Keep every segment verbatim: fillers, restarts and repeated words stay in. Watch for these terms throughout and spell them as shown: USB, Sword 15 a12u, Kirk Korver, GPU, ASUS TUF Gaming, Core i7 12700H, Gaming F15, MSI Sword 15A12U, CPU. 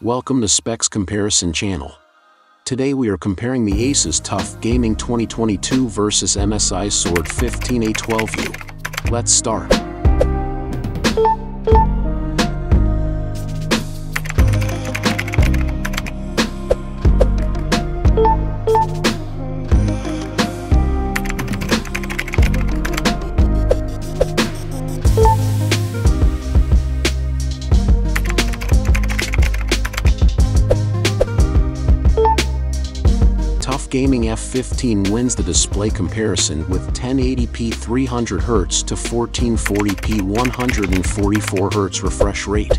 Welcome to Specs Comparison Channel. Today we are comparing the ASUS TUF Gaming twenty twenty-two versus M S I Sword fifteen A twelve U. Let's start. Gaming F fifteen wins the display comparison with ten eighty p three hundred hertz to fourteen forty p one hundred forty-four hertz refresh rate.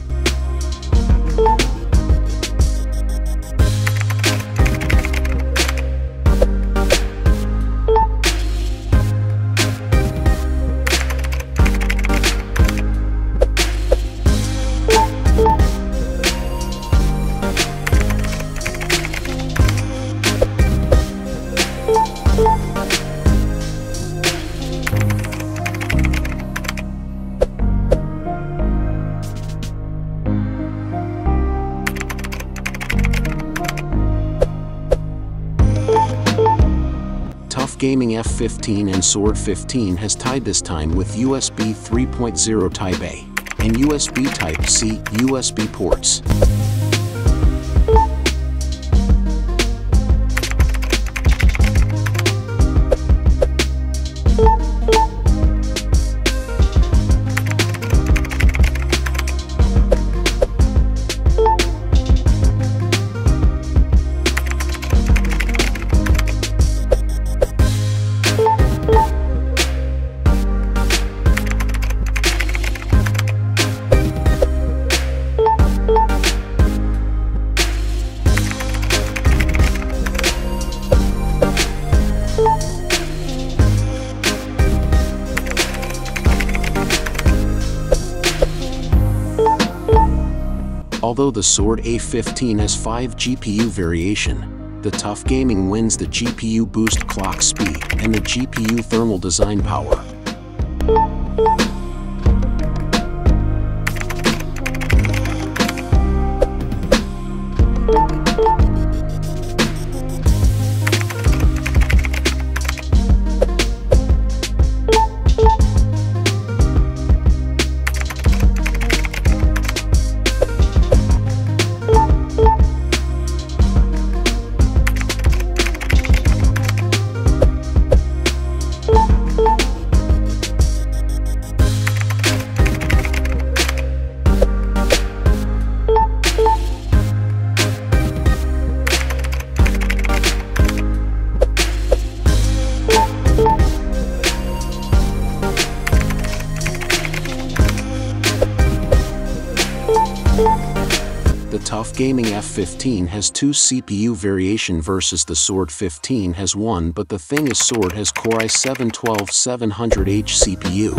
Gaming F fifteen and Sword fifteen has tied this time with U S B three point oh Type-A and U S B Type-C U S B ports. Although the Sword A fifteen has five G P U variation, the TUF Gaming wins the G P U boost clock speed and the G P U thermal design power. The TUF Gaming F fifteen has two C P U variation versus the Sword fifteen has one, but the thing is Sword has Core i seven twelve seven hundred H C P U.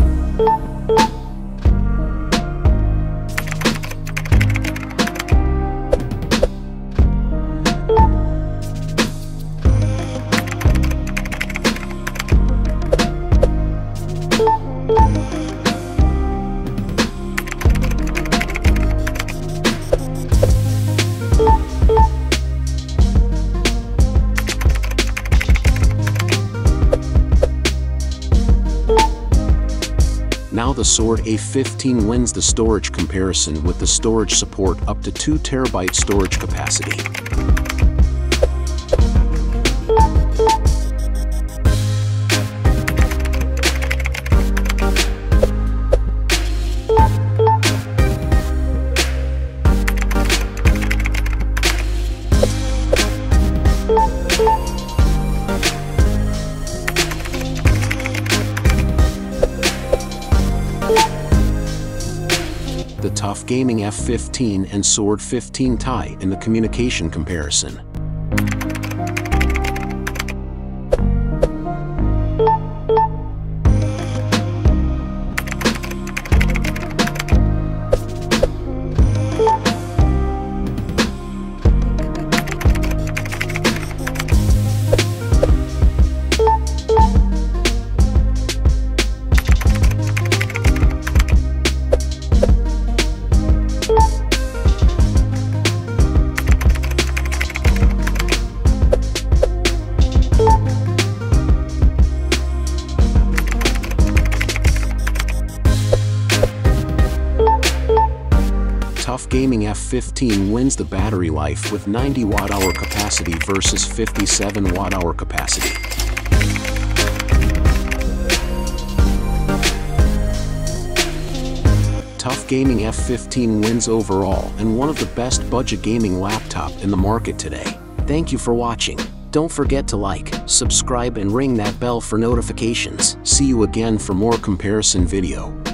Now the Sword A fifteen wins the storage comparison with the storage support up to two terabyte storage capacity. The TUF Gaming F fifteen and Sword fifteen tie in the communication comparison. TUF Gaming F fifteen wins the battery life with ninety watt hour capacity versus fifty-seven watt hour capacity. TUF Gaming F fifteen wins overall and one of the best budget gaming laptop in the market today. Thank you for watching. Don't forget to like, subscribe and ring that bell for notifications. See you again for more comparison video.